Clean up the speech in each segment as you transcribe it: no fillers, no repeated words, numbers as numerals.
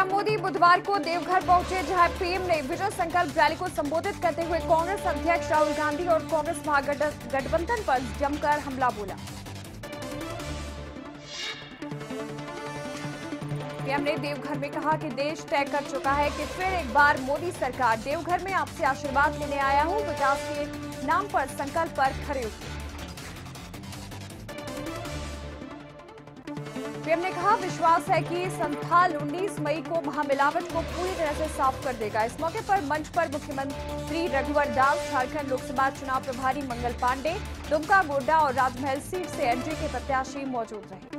PM Modi बुधवार को देवघर पहुंचे, जहां पीएम ने विजय संकल्प रैली को संबोधित करते हुए कांग्रेस अध्यक्ष राहुल गांधी और कांग्रेस महागठबंधन पर जमकर हमला बोला। पीएम ने देवघर में कहा कि देश तय कर चुका है कि फिर एक बार मोदी सरकार। देवघर में आपसे आशीर्वाद लेने आया हूं, विकास के नाम पर संकल्प पर खड़े उतरे। पीएम ने कहा विश्वास है कि संथाल 19 मई को महामिलावट को पूरी तरह से साफ कर देगा। इस मौके पर मंच पर मुख्यमंत्री रघुवर दास, झारखंड लोकसभा चुनाव प्रभारी मंगल पांडे, दुमका, गोड्डा और राजमहल सीट से एनडीए के प्रत्याशी मौजूद रहे।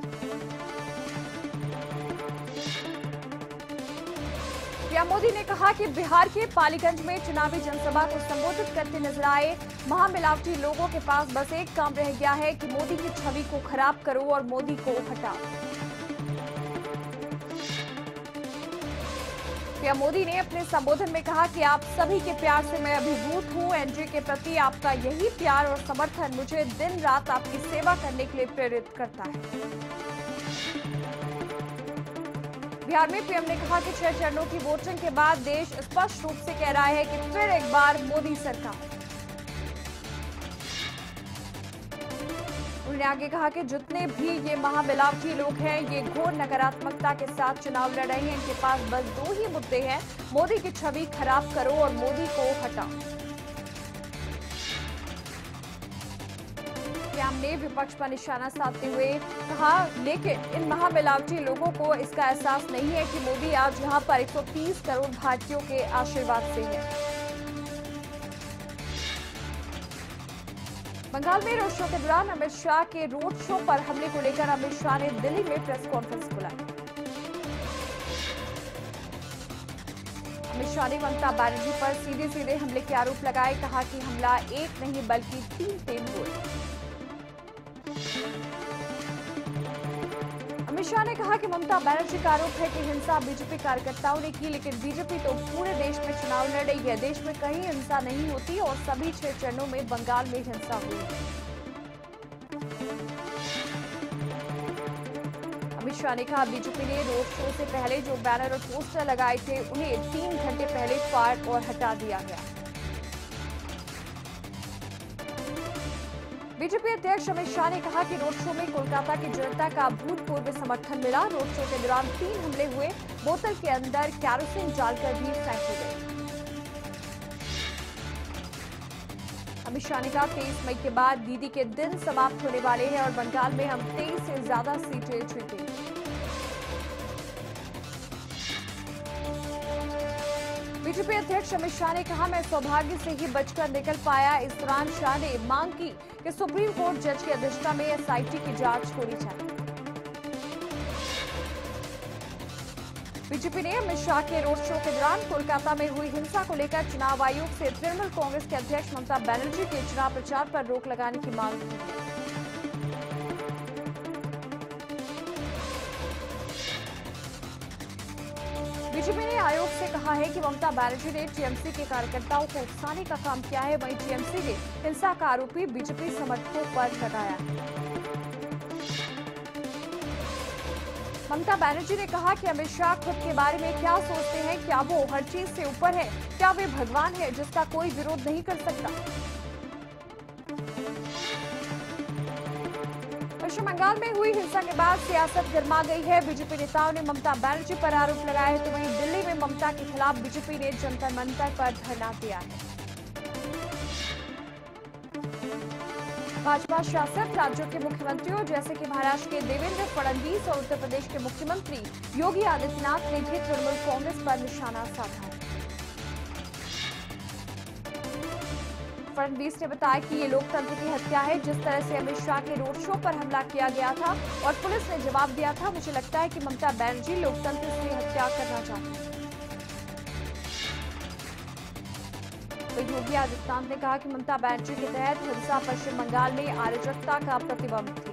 पीएम मोदी ने कहा कि बिहार के पालीगंज में चुनावी जनसभा को संबोधित करते नजर आए महामिलावटी लोगों के पास बस एक काम रह गया है कि मोदी की छवि को खराब करो और मोदी को हटाओ। पीएम मोदी ने अपने संबोधन में कहा कि आप सभी के प्यार से मैं अभिभूत हूं। एनडीए के प्रति आपका यही प्यार और समर्थन मुझे दिन रात आपकी सेवा करने के लिए प्रेरित करता है। बिहार में पीएम ने कहा कि 6 चरणों की वोटिंग के बाद देश स्पष्ट रूप से कह रहा है कि फिर एक बार मोदी सरकार। उन्होंने आगे कहा कि जितने भी ये महामिलावटी लोग हैं, ये घोर नकारात्मकता के साथ चुनाव लड़ रहे हैं। इनके पास बस 2 ही मुद्दे हैं, मोदी की छवि खराब करो और मोदी को हटाओ। पीएम ने विपक्ष पर निशाना साधते हुए कहा लेकिन इन महामिलावटी लोगों को इसका एहसास नहीं है कि मोदी आज यहां पर 130 करोड़ भारतीयों के आशीर्वाद से है। बंगाल में रोड शो के दौरान अमित शाह के रोड शो पर हमले को लेकर अमित शाह ने दिल्ली में प्रेस कॉन्फ्रेंस बुलाई। अमित शाह ने ममता बनर्जी पर सीधे सीधे हमले के आरोप लगाए, कहा कि हमला एक नहीं बल्कि 3 हुए। अमित शाह ने कहा कि ममता बनर्जी का आरोप है कि हिंसा बीजेपी कार्यकर्ताओं ने की, लेकिन बीजेपी तो पूरे देश में चुनाव लड़ रही है। देश में कहीं हिंसा नहीं होती और सभी 6 चरणों में बंगाल में हिंसा हुई है। अमित शाह ने कहा बीजेपी ने रोड शो से पहले जो बैनर और पोस्टर लगाए थे उन्हें 3 घंटे पहले फाड़ और हटा दिया गया। बीजेपी अध्यक्ष अमित शाह ने कहा कि रोड शो में कोलकाता की जनता का अभूतपूर्व समर्थन मिला। रोड शो के दौरान 3 हमले हुए, बोतल के अंदर कैरोसिन डालकर भी फेंके गए। अमित शाह ने कहा 23 मई के बाद दीदी के दिन समाप्त होने वाले हैं और बंगाल में हम 23 से ज्यादा सीटें जीतेंगे। बीजेपी अध्यक्ष अमित शाह ने कहा मैं सौभाग्य से ही बचकर निकल पाया। इस दौरान शाह ने मांग की कि सुप्रीम कोर्ट जज की अध्यक्षता में एसआईटी की जांच होनी चाहिए। बीजेपी ने अमित शाह के रोड शो के दौरान कोलकाता में हुई हिंसा को लेकर चुनाव आयोग से तृणमूल कांग्रेस के अध्यक्ष ममता बनर्जी के चुनाव प्रचार पर रोक लगाने की मांग की है। बीजेपी ने आयोग से कहा है कि ममता बनर्जी ने टीएमसी के कार्यकर्ताओं को उकसाने का काम किया है, वहीं टीएमसी ने हिंसा का आरोपी बीजेपी समर्थकों पर लगाया है। ममता बनर्जी ने कहा कि अमित शाह खुद के बारे में क्या सोचते हैं, क्या वो हर चीज से ऊपर है, क्या वे भगवान है जिसका कोई विरोध नहीं कर सकता। पश्चिम बंगाल में हुई हिंसा के बाद सियासत गर्मा गई है। बीजेपी नेताओं ने ममता बनर्जी पर आरोप लगाए हैं, तो वहीं दिल्ली में ममता के खिलाफ बीजेपी ने जंतर मंतर पर धरना दिया है। भाजपा शासक राज्यों के मुख्यमंत्रियों जैसे कि महाराष्ट्र के देवेंद्र फडणवीस और उत्तर प्रदेश के मुख्यमंत्री योगी आदित्यनाथ ने भी तृणमूल कांग्रेस पर निशाना साधा है। फडणवीस ने बताया कि ये लोकतंत्र की हत्या है, जिस तरह से अमित शाह के रोड शो पर हमला किया गया था और पुलिस ने जवाब दिया था। मुझे लगता है कि ममता बनर्जी लोकतंत्र से हत्या करना चाहती है। तो योगी आदित्यनाथ ने कहा कि ममता बनर्जी के तहत हिंसा पश्चिम बंगाल में अराजकता का प्रतिबिंब थी।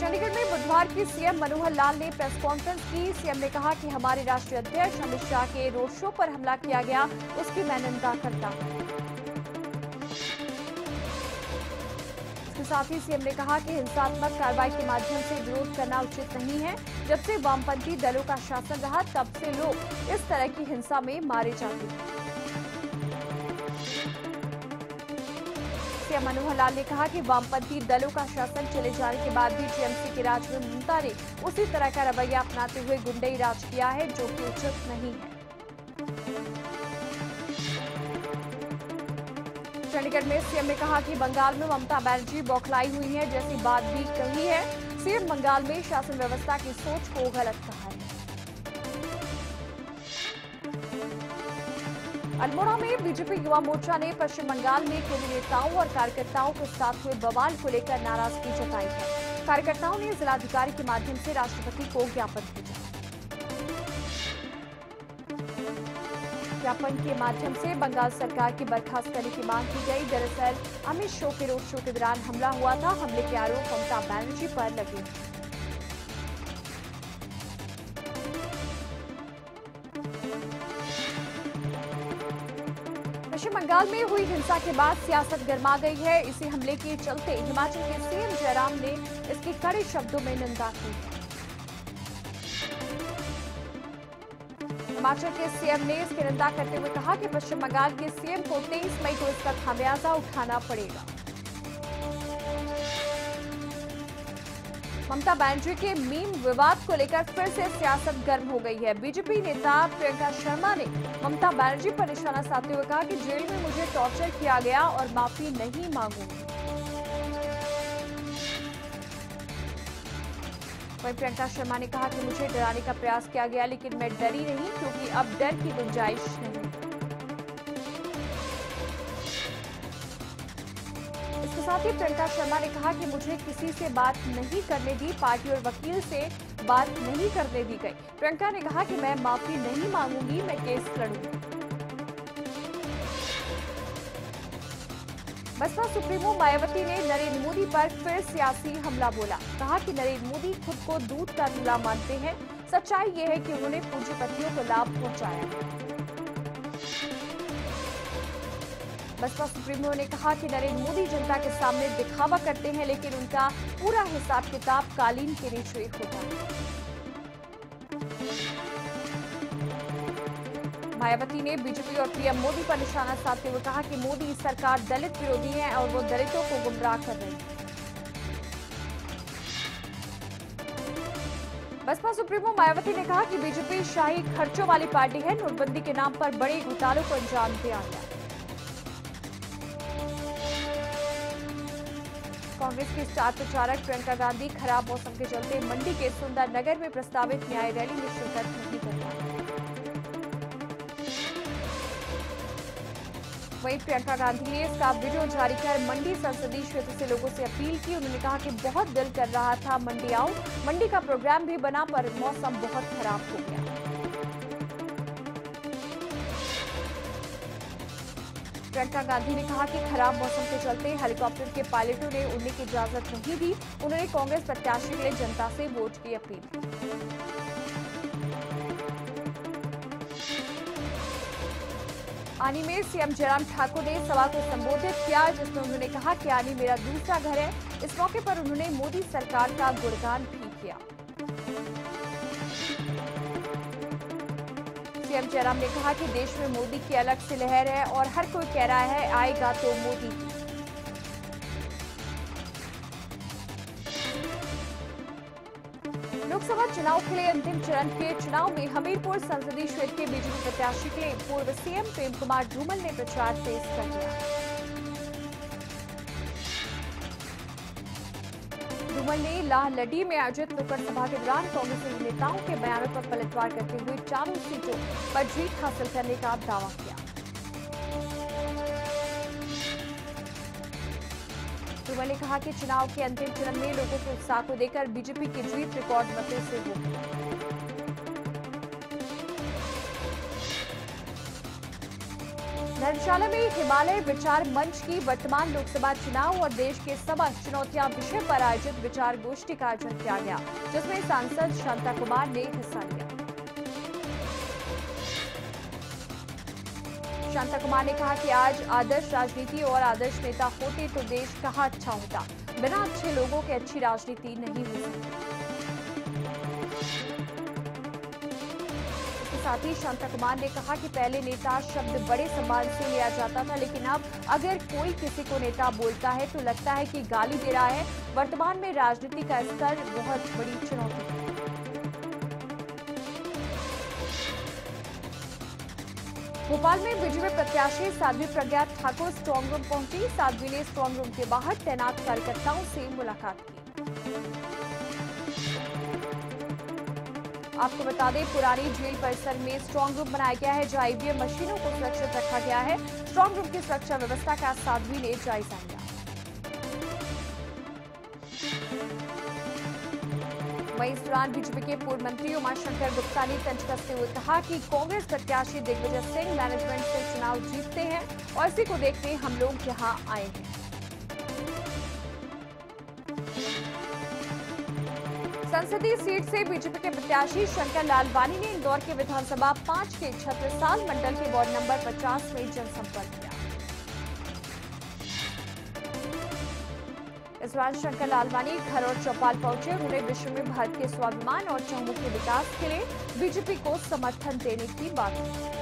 चंडीगढ़ में बुधवार की सीएम मनोहर लाल ने प्रेस कॉन्फ्रेंस की। सीएम ने कहा कि हमारे राष्ट्रीय अध्यक्ष अमित शाह के रोड शो पर हमला किया गया, उसकी मैं निंदा करता हूं। इसके साथ ही सीएम ने कहा कि हिंसात्मक कार्रवाई के माध्यम से विरोध करना उचित नहीं है। जब से वामपंथी दलों का शासन रहा तब से लोग इस तरह की हिंसा में मारे जाते हैं। मनोहर लाल ने कहा कि वामपंथी दलों का शासन चले जाने के बाद भी टीएमसी के राज में ममता ने उसी तरह का रवैया अपनाते हुए गुंडई राज किया है, जो कि उचित नहीं है। चंडीगढ़ में सीएम ने कहा कि बंगाल में ममता बनर्जी बौखलाई हुई है जैसी बात भी कही है। सीएम बंगाल में शासन व्यवस्था की सोच को गलत कहा है। अल्मोड़ा में बीजेपी युवा मोर्चा ने पश्चिम बंगाल में केंद्रीय नेताओं और कार्यकर्ताओं के साथ हुए बवाल को लेकर नाराजगी जताई है। कार्यकर्ताओं ने जिलाधिकारी के माध्यम से राष्ट्रपति को ज्ञापन भेजा। ज्ञापन के माध्यम से बंगाल सरकार की बर्खास्त करने की मांग की गई। दरअसल अमित शाह के रोड शो के दौरान हमला हुआ था। हमले के आरोप ममता बनर्जी पर लगे। पश्चिम बंगाल में हुई हिंसा के बाद सियासत गर्मा गई है। इसी हमले के चलते हिमाचल के सीएम जयराम ने इसकी कड़े शब्दों में निंदा की। हिमाचल के सीएम ने इसकी निंदा करते हुए कहा कि पश्चिम बंगाल के सीएम को 23 मई को इसका खामियाजा उठाना पड़ेगा। ममता बनर्जी के मीम विवाद को लेकर फिर से सियासत गर्म हो गई है। बीजेपी नेता प्रियंका शर्मा ने ममता बनर्जी पर निशाना साधते हुए कहा कि जेल में मुझे टॉर्चर किया गया और माफी नहीं मांगूंगी। वहीं प्रियंका शर्मा ने कहा कि मुझे डराने का प्रयास किया गया लेकिन मैं डरी नहीं, क्योंकि अब डर की गुंजाइश नहीं। इसके साथ ही प्रियंका शर्मा ने कहा कि मुझे किसी से बात नहीं करने दी, पार्टी और वकील से बात नहीं करने दी गई। प्रियंका ने कहा कि मैं माफी नहीं मांगूंगी, मैं केस लड़ूंगी। बसपा सुप्रीमो मायावती ने नरेंद्र मोदी पर फिर सियासी हमला बोला। कहा कि नरेंद्र मोदी खुद को दूध का दूल्हा मानते हैं। सच्चाई ये है कि उन्होंने पूंजीपतियों को लाभ पहुंचाया। बसपा सुप्रीमो ने कहा कि नरेंद्र मोदी जनता के सामने दिखावा करते हैं, लेकिन उनका पूरा हिसाब किताब कालीन के नीचे होता है। मायावती ने बीजेपी और पीएम मोदी पर निशाना साधते हुए कहा कि मोदी सरकार दलित विरोधी है और वो दलितों को गुमराह कर रही है। बसपा सुप्रीमो मायावती ने कहा कि बीजेपी शाही खर्चों वाली पार्टी है। नोटबंदी के नाम पर बड़े घोटालों को अंजाम दिया गया। कांग्रेस की स्टार प्रचारक प्रियंका गांधी खराब मौसम के चलते मंडी के सुंदर नगर में प्रस्तावित न्याय रैली में शिरकत नहीं कर पाई। वहीं प्रियंका गांधी ने इसका वीडियो जारी कर मंडी संसदीय क्षेत्र से लोगों से अपील की। उन्होंने कहा कि बहुत दिल कर रहा था मंडी आऊं, मंडी का प्रोग्राम भी बना पर मौसम बहुत खराब हो गया। प्रियंका गांधी ने कहा कि खराब मौसम के चलते हेलीकॉप्टर के पायलटों ने उड़ने की इजाजत नहीं दी। उन्होंने कांग्रेस प्रत्याशी के लिए जनता से वोट की अपील की। आनी में सीएम जयराम ठाकुर ने सभा को संबोधित किया, जिसमें उन्होंने कहा कि आनी मेरा दूसरा घर है। इस मौके पर उन्होंने मोदी सरकार का गुणगान भी किया। सीएम जयराम ने कहा कि देश में मोदी की अलग से लहर है और हर कोई कह रहा है आएगा तो मोदी। लोकसभा चुनाव के लिए अंतिम चरण के चुनाव में हमीरपुर संसदीय क्षेत्र के बीजेपी प्रत्याशी के लिए पूर्व सीएम प्रेम कुमार धूमल ने प्रचार तेज कर दिया। धूमल ने लाह लडी में आयोजित नुक्कड़ सभा के दौरान कांग्रेसी नेताओं के बयानों पर पलटवार करते हुए चारों सीटों पर जीत हासिल करने का दावा किया। धूमल ने कहा कि चुनाव के अंतिम चरण में लोगों के उत्साह को देखकर बीजेपी की जीत रिकॉर्ड मतों से होगी। धर्मशाला में हिमालय विचार मंच की वर्तमान लोकसभा चुनाव और देश के समस्त चुनौतियां विषय पर आयोजित विचार गोष्ठी का आयोजन किया गया, जिसमें सांसद शांता कुमार ने हिस्सा लिया। शांता कुमार ने कहा कि आज आदर्श राजनीति और आदर्श नेता होते तो देश कहाँ अच्छा होता। बिना अच्छे लोगों के अच्छी राजनीति नहीं हो सकती। साथ ही शांता कुमार ने कहा कि पहले नेता शब्द बड़े सम्मान से लिया जाता था, लेकिन अब अगर कोई किसी को नेता बोलता है तो लगता है कि गाली दे रहा है। वर्तमान में राजनीति का स्तर बहुत बड़ी चुनौती है। भोपाल में बीजेपी प्रत्याशी साध्वी प्रज्ञा ठाकुर स्ट्रांग रूम पहुंची। साध्वी ने स्ट्रांग रूम के बाहर तैनात कार्यकर्ताओं से मुलाकात की। आपको बता दें, पुरानी जेल परिसर में स्ट्रांग रूम बनाया गया है, जहां ईवीएम मशीनों को सुरक्षित रखा गया है। स्ट्रांग रूम की सुरक्षा व्यवस्था का साध्वी ने जायजा लिया। वहीं इस दौरान बीजेपी के पूर्व मंत्री उमाशंकर गुप्ता ने तंज कसते हुए कहा कि कांग्रेस प्रत्याशी दिग्विजय सिंह मैनेजमेंट से चुनाव जीतते हैं और इसी को देखते हम लोग यहां आए हैं। संसदीय सीट से बीजेपी के प्रत्याशी शंकर लालवानी ने इंदौर के विधानसभा 5 के छत्रसाल मंडल के वार्ड नंबर 50 में जनसंपर्क किया। इस दौरान शंकर लालवानी घर और चौपाल पहुंचे। उन्होंने विश्व में भारत के स्वाभिमान और चहुमुखी विकास के लिए बीजेपी को समर्थन देने की बात की।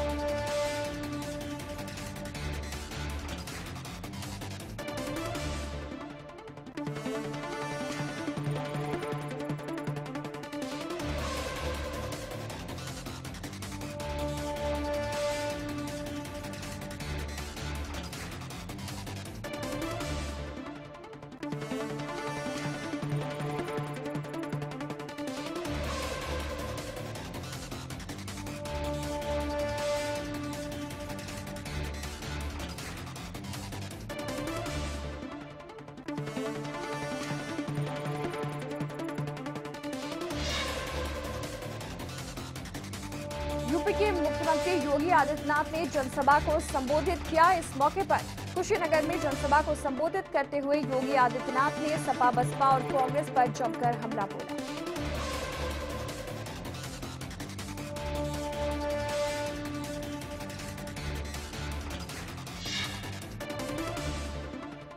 यूपी के मुख्यमंत्री योगी आदित्यनाथ ने जनसभा को संबोधित किया। इस मौके पर कुशीनगर में जनसभा को संबोधित करते हुए योगी आदित्यनाथ ने सपा, बसपा और कांग्रेस पर जमकर हमला बोला।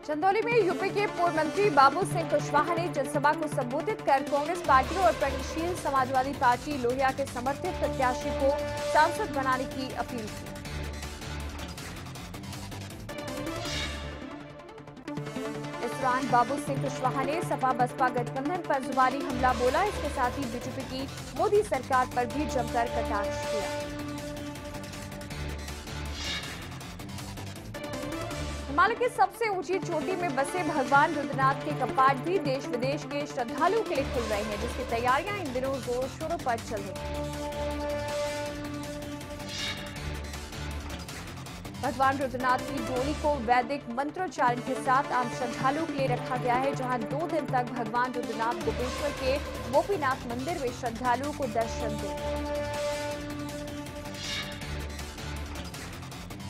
चंदौली में यूपी के पूर्व मंत्री बाबू सिंह कुशवाहा ने जनसभा को संबोधित कर कांग्रेस पार्टी और प्रगतिशील समाजवादी पार्टी लोहिया के समर्थित प्रत्याशी को सांसद बनाने की अपील की। इस दौरान बाबू सिंह कुशवाहा ने सपा बसपा गठबंधन पर जुबानी हमला बोला। इसके साथ ही बीजेपी की मोदी सरकार पर भी जमकर कटाक्ष किया। हिमालय की सबसे ऊंची चोटी में बसे भगवान रुद्रनाथ के कपाट भी देश विदेश के श्रद्धालुओं के लिए खुल रहे हैं, जिसकी तैयारियां इन दिनों जोर शोरों पर चल रही हैं। भगवान रुद्रनाथ की डोली को वैदिक मंत्रोच्चारण के साथ आम श्रद्धालुओं के लिए रखा गया है, जहां 2 दिन तक भगवान रुद्रनाथ गोपेश्वर के गोपीनाथ मंदिर में श्रद्धालुओं को दर्शन देंगे।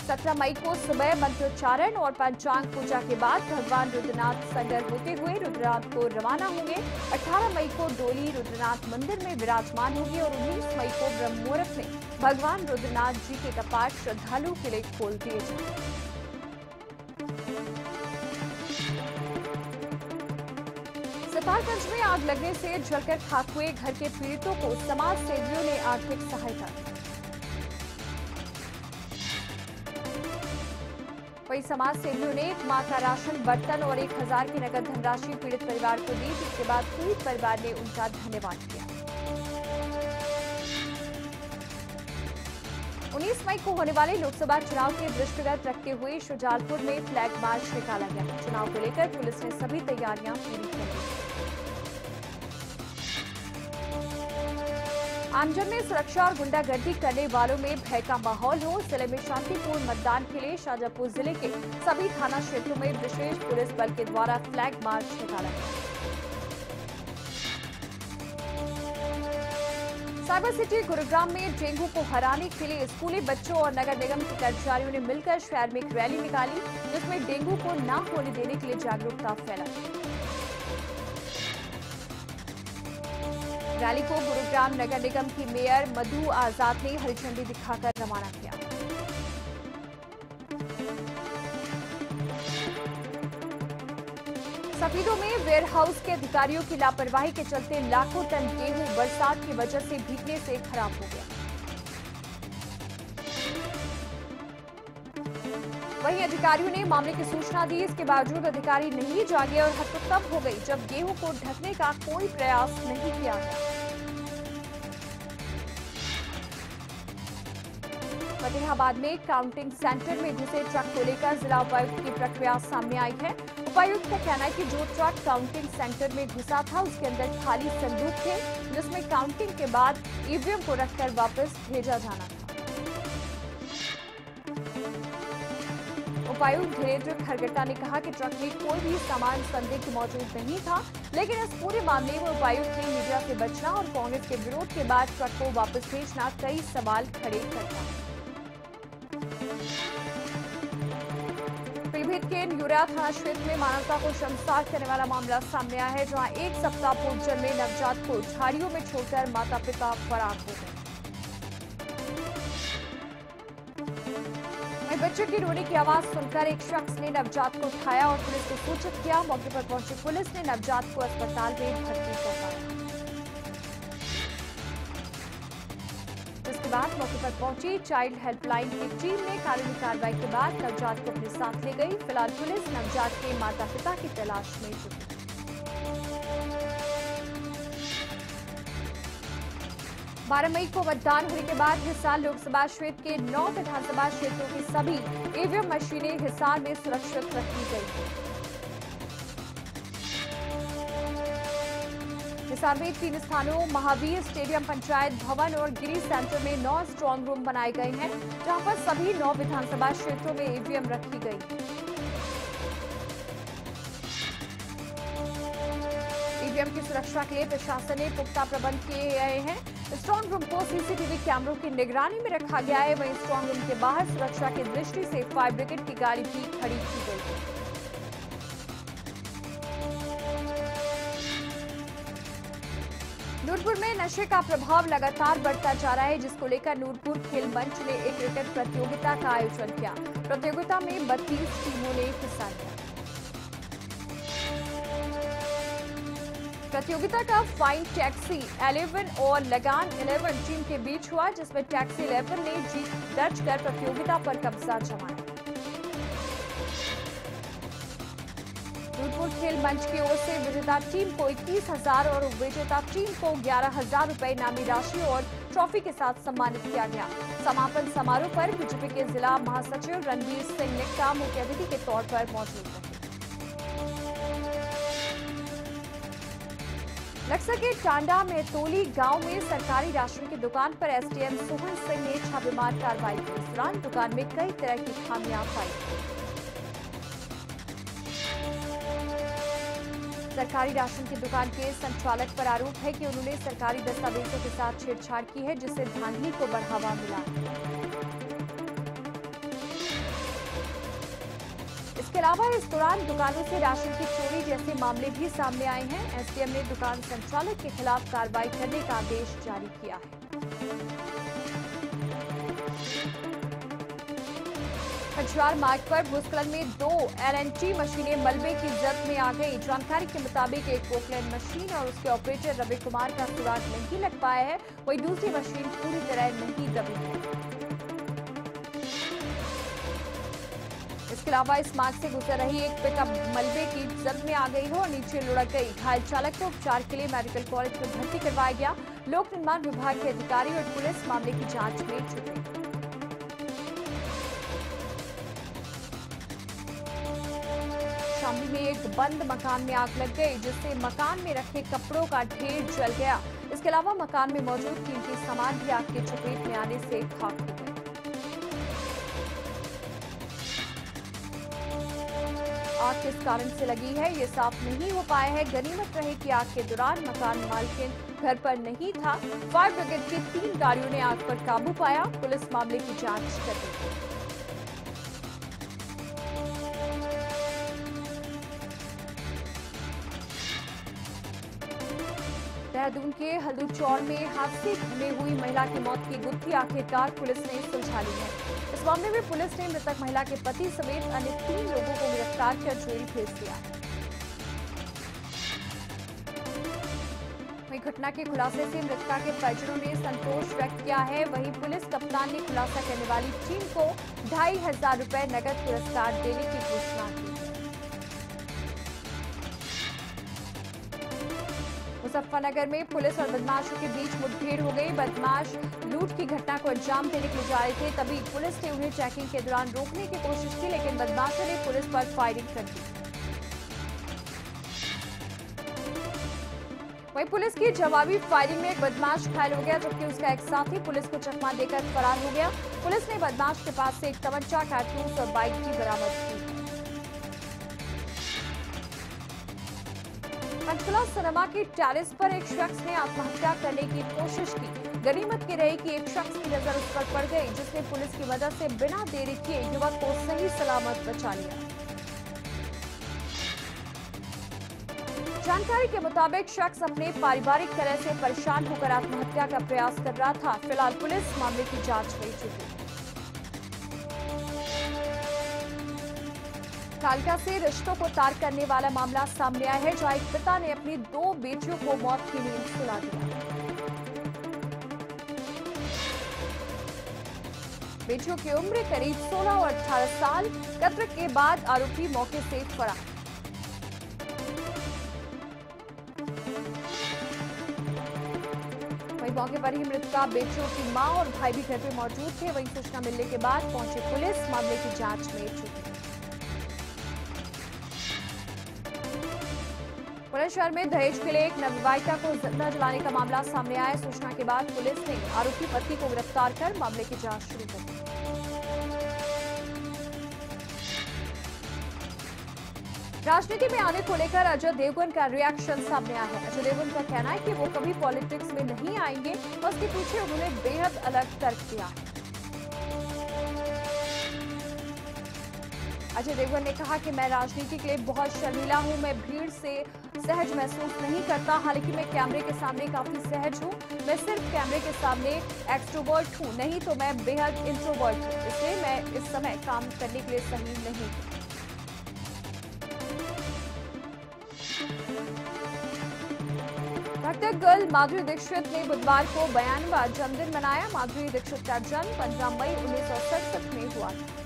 17 मई को सुबह मंत्रोच्चारण और पंचांग पूजा के बाद भगवान रुद्रनाथ संगर होते हुए रुद्रनाथ को रवाना होंगे। 18 मई को डोली रुद्रनाथ मंदिर में विराजमान होगी और 19 मई को ब्रह्म मुहूर्त में भगवान रुद्रनाथ जी के कपाट श्रद्धालुओं के लिए खोल दिए जाएंगे। सफारगंज में आग लगने से जलकर खाक हुए घर के पीड़ितों को समाज सेवियों ने आर्थिक सहायता दी। वहीं समाज सेवियों ने 1 माह का राशन, बर्तन और 1000 की नकद धनराशि पीड़ित परिवार को दी, जिसके बाद पीड़ित परिवार ने उनका धन्यवाद किया। 19 मई को होने वाले लोकसभा चुनाव के दृष्टिगत रखते हुए शुजालपुर में फ्लैग मार्च निकाला गया। चुनाव को लेकर पुलिस ने सभी तैयारियां पूरी कर ली। आमजन में सुरक्षा और गुंडागर्दी करने वालों में भय का माहौल हो, जिले में शांतिपूर्ण मतदान के लिए शाजापुर जिले के सभी थाना क्षेत्रों में विशेष पुलिस बल के द्वारा फ्लैग मार्च निकाला गया। साइबर सिटी गुरुग्राम में डेंगू को हराने के लिए स्कूली बच्चों और नगर निगम के कर्मचारियों ने मिलकर शहर में एक रैली निकाली, जिसमें डेंगू को न होने देने के लिए जागरूकता फैलाई। रैली को गुरुग्राम नगर निगम की मेयर मधु आजाद ने हरी झंडी दिखाकर रवाना किया। सफीदों में वेयरहाउस के अधिकारियों की लापरवाही के चलते लाखों टन गेहूं बरसात की वजह से भीगने से खराब हो गया। वहीं अधिकारियों ने मामले की सूचना दी, इसके बावजूद अधिकारी नहीं जागे और हद तब हो गई जब गेहूं को ढकने का कोई प्रयास नहीं किया गया। फतेहाबाद में काउंटिंग सेंटर में घुसे ट्रक को लेकर जिला उपायुक्त की प्रक्रिया सामने आई है। उपायुक्त का कहना है कि जो ट्रक काउंटिंग सेंटर में घुसा था उसके अंदर खाली संदूक थे जिसमें काउंटिंग के बाद ईवीएम को रखकर वापस भेजा जाना था। उपायुक्त धीरेन्द्र खरगटा ने कहा कि ट्रक में कोई भी सामान संदिग्ध मौजूद नहीं था, लेकिन इस पूरे मामले में उपायुक्त ने मीडिया से बचना और कांग्रेस के विरोध के बाद ट्रक को वापस भेजना कई सवाल खड़े करता है। पीलीभीत के न्यूरा थाना क्षेत्र में मानवता को शर्मसार करने वाला मामला सामने आया है, जहां एक सप्ताह पूर्व जन्मे नवजात को झाड़ियों में छोड़कर माता पिता फरार हो गए। बच्चे की रोने की आवाज सुनकर एक शख्स ने नवजात को उठाया और पुलिस को सूचित किया। मौके पर पहुंची पुलिस ने नवजात को अस्पताल में भर्ती करवाया। बाद मौके पर पहुंची चाइल्ड हेल्पलाइन की टीम ने कानूनी कार्रवाई के बाद नवजात को अपने साथ ले गई। फिलहाल पुलिस नवजात के माता पिता की तलाश में जुटी। बारह मई को मतदान होने के बाद हिसार लोकसभा क्षेत्र के 9 विधानसभा क्षेत्रों की सभी ईवीएम मशीनें हिसार में सुरक्षित रखी गई। हिसार में 3 स्थानों महावीर स्टेडियम, पंचायत भवन और गिरी सेंटर में 9 स्ट्रांग रूम बनाए गए हैं, जहां पर सभी 9 विधानसभा क्षेत्रों में ईवीएम रखी गई। ईवीएम की सुरक्षा के लिए प्रशासन ने पुख्ता प्रबंध किए गए हैं। स्ट्रांग रूम को सीसीटीवी कैमरों की निगरानी में रखा गया है। वहीं स्ट्रांग रूम के बाहर सुरक्षा की दृष्टि से फायर ब्रिगेड की गाड़ी भी खड़ी की गई है। नूरपुर में नशे का प्रभाव लगातार बढ़ता जा रहा है, जिसको लेकर नूरपुर खेल मंच ने एक क्रिकेट प्रतियोगिता का आयोजन किया। प्रतियोगिता में 32 टीमों ने हिस्सा लिया। प्रतियोगिता का फाइन टैक्सी 11 और लगान 11 टीम के बीच हुआ, जिसमें टैक्सी 11 ने जीत दर्ज कर प्रतियोगिता पर कब्जा जमाया। नूरपुर खेल मंच की ओर से विजेता टीम को 21,000 और विजेता टीम को 11,000 रुपए इनामी राशि और ट्रॉफी के साथ सम्मानित किया गया। समापन समारोह पर बीजेपी के जिला महासचिव रणधीर सिंह निक्का मुख्य अतिथि के तौर पर मौजूद रहे। नक्सल के टांडा मेहतोली गांव में सरकारी राशन की दुकान पर एसडीएम सोहन सिंह ने छापेमार कार्रवाई की। इस दौरान दुकान में कई तरह की खामियां पाई। सरकारी राशन की दुकान के संचालक पर आरोप है कि उन्होंने सरकारी दस्तावेजों के साथ छेड़छाड़ की है, जिससे धांधली को बढ़ावा मिला। इसके अलावा इस दौरान दुकानों से राशन की चोरी जैसे मामले भी सामने आए हैं। एसडीएम ने दुकान संचालक के खिलाफ कार्रवाई करने का आदेश जारी किया है। खजरार मार्ग पर भूस्खलन में 2 LNT मशीनें मलबे की जद में आ गई। जानकारी के मुताबिक एक पोकलैंड मशीन और उसके ऑपरेटर रवि कुमार का सुराग नहीं लग पाया है, वहीं दूसरी मशीन पूरी तरह नहीं दबी है। इसके अलावा इस मार्ग से गुजर रही एक पिकअप मलबे की जद में आ गई है और नीचे लुढ़क गई। घायल चालक को उपचार के लिए मेडिकल कॉलेज में भर्ती करवाया गया। लोक निर्माण विभाग के अधिकारी और पुलिस मामले की जाँच में जुटे। शामली में एक बंद मकान में आग लग गई, जिससे मकान में रखे कपड़ों का ढेर जल गया। इसके अलावा मकान में मौजूद कीमती सामान भी आग के चपेट में आने से खाक हो गए। आग किस कारण से लगी है ये साफ नहीं हो पाया है। गनीमत रहे कि आग के दौरान मकान मालकिन घर पर नहीं था। फायर ब्रिगेड की 3 गाड़ियों ने आग पर काबू पाया। पुलिस मामले की जाँच कर रही है। देहरादून के हल्दूचौर में हादसे में हुई महिला की मौत की गुत्थी आखिरकार पुलिस ने सुलझा ली है। इस मामले में पुलिस ने मृतक महिला के पति समेत अन्य 3 लोगों को गिरफ्तार कर जेल भेज दिया। घटना के खुलासे से मृतका के परिजनों ने संतोष व्यक्त किया है। वहीं पुलिस कप्तान ने खुलासा करने वाली टीम को 2500 रुपए नकद पुरस्कार देने की घोषणा की। मुजफ्फरनगर में पुलिस और बदमाशों के बीच मुठभेड़ हो गई। बदमाश लूट की घटना को अंजाम देने के लिए जा रहे थे, तभी पुलिस ने उन्हें चेकिंग के दौरान रोकने की कोशिश की, लेकिन बदमाशों ने पुलिस पर फायरिंग कर दी। वहीं पुलिस की जवाबी फायरिंग में एक बदमाश घायल हो गया, जबकि उसका एक साथी पुलिस को चकमा देकर फरार हो गया। पुलिस ने बदमाश के पास से एक तमंचा, कारतूस और बाइक भी बरामद की। पंचकुला सिनेमा की टेरिस पर एक शख्स ने आत्महत्या करने की कोशिश की। गनीमत की रही कि एक शख्स की नजर उस पर पड़ गई, जिसने पुलिस की मदद से बिना देरी किए युवक को सही सलामत बचा लिया। जानकारी के मुताबिक शख्स अपने पारिवारिक तरह से परेशान होकर आत्महत्या का प्रयास कर रहा था। फिलहाल पुलिस मामले की जांच में जुटी है। कालका से रिश्तों को तार करने वाला मामला सामने आया है, जहां एक पिता ने अपनी 2 बेटियों को मौत की नींद सुला दिया। बेटियों की उम्र करीब 16 और 18 साल। कत्ल के बाद आरोपी मौके से फरार। मौके पर ही मृतका बेटियों की मां और भाई भी घर पे मौजूद थे। वहीं सूचना मिलने के बाद पहुंची पुलिस मामले की जांच में जुटी। शहर में दहेज के लिए एक नवविवाहिता को जिंदा जलाने का मामला सामने आया। सूचना के बाद पुलिस ने आरोपी पति को गिरफ्तार कर मामले की जांच शुरू कर दी। राजनीति में आने को लेकर अजय देवगन का रिएक्शन सामने आया है। अजय देवगन का कहना है कि वो कभी पॉलिटिक्स में नहीं आएंगे, और उसके पीछे उन्होंने बेहद अलग तर्क दिया। अजय देवगन ने कहा कि मैं राजनीति के लिए बहुत शर्मीला हूं। मैं भीड़ से सहज महसूस नहीं करता, हालांकि मैं कैमरे के सामने काफी सहज हूं। मैं सिर्फ कैमरे के सामने एक्सट्रोवर्ट हूं, नहीं तो मैं बेहद इंट्रोवर्ट हूं। इसलिए मैं इस समय काम करने के लिए सही नहीं हूं। भक्तक गर्ल माधुरी दीक्षित ने बुधवार को 92वां जन्मदिन मनाया। माधुरी दीक्षित का जन्म 15 मई 1967 में हुआ था।